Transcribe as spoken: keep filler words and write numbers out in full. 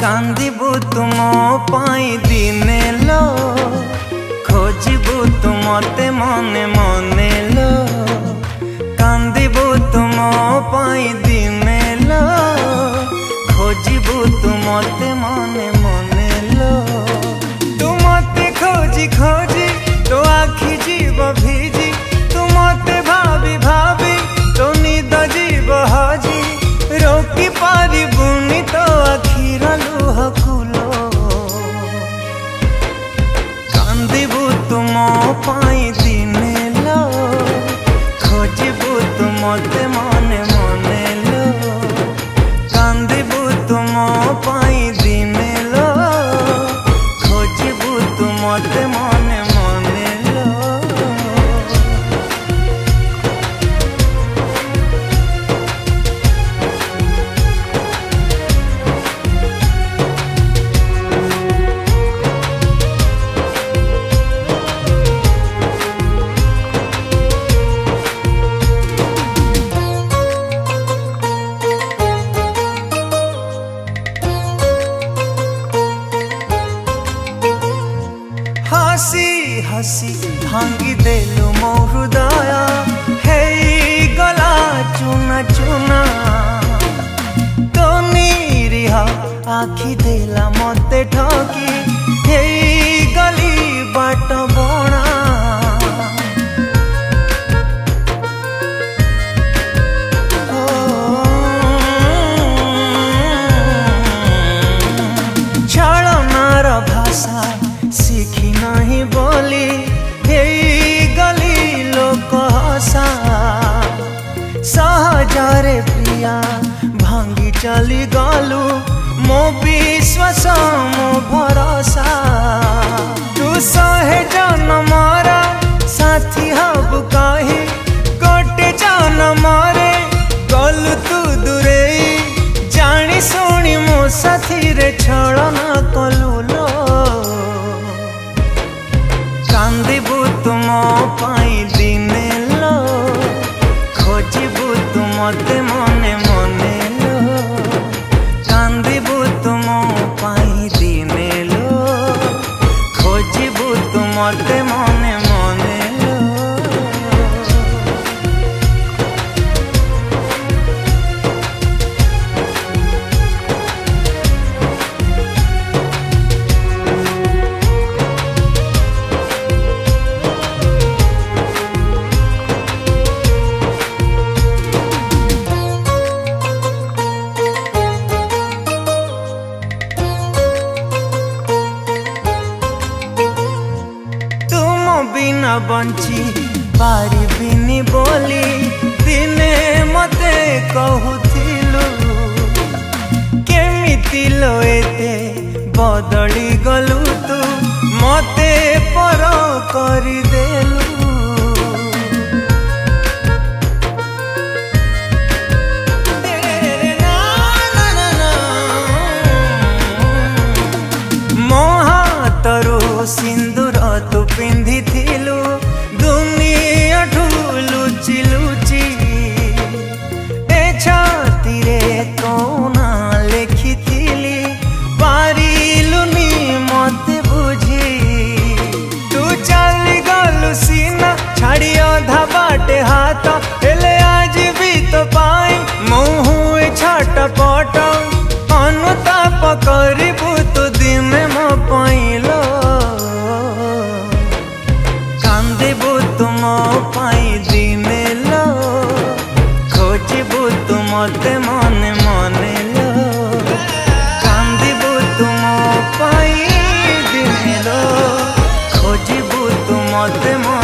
कांदीबू तुमो पाई दिने लो, खोजबू तुम ते मने मने लो। कांदीबू तुमो पाई दिने लो, खोजबू तुम ते मने मने लो। तुम ते खोजी खोजी तो आखी जीव भीजी, तुम ते भाभी भाभी तो निद जीव हाजी। रोकी पारी बुनी तो आखिर लुह कुलो। कांदीबू तुम पाई दिने लो, खोजबू तुम ते मने मने लो। कांदीबू तुम पाई दिने लो, खोजबू तुम ते मने मने लो। हसी हसी भांगी देलु मो हृदय, हे गला चुना चुना। तो निरीहा आखी देला मते ठकी, हे गली बाट बणा। छलनार भाषा सीखी नहीं बोली, हे गली लोक हसा। सहजारे प्रिया भांगी चली गलू, मो विश्वास मो भरोसा। तू सहे जनमरा साथी हब कही, गोटे जनमरे गलू तू दूरे। जानी सुनी मो साथी रे छलना कलू लो। कांदीबू तुम पाई दिने लो, खोजबू तुम ते मने मने लो। कांदीबू तुम पाई दिने लो, खोजबू तुम ते मने मने। बंची पारी बिनी बोली दिने मते कहूथिलु, केमिति लो एते बदली गलु। तू मते पर करि देलु। मो हातरो सिंदूर तू पिंधी थिलु, दुनिया ठू लुचि लुचि। ए छाती रे कोना लेखी थिली, पारिलुनी मत बुझी। तू चली गलु सीना छाड़ी आधा बाटे हाथ, हेले आज भी तो पाई मुहुए छाट पट। अनुताप करिबू तू दिन मो पाइलो। कांदीबू तुम पाई दिने लो, खोजबू तुम ते मने मने लो। कांदीबू बात।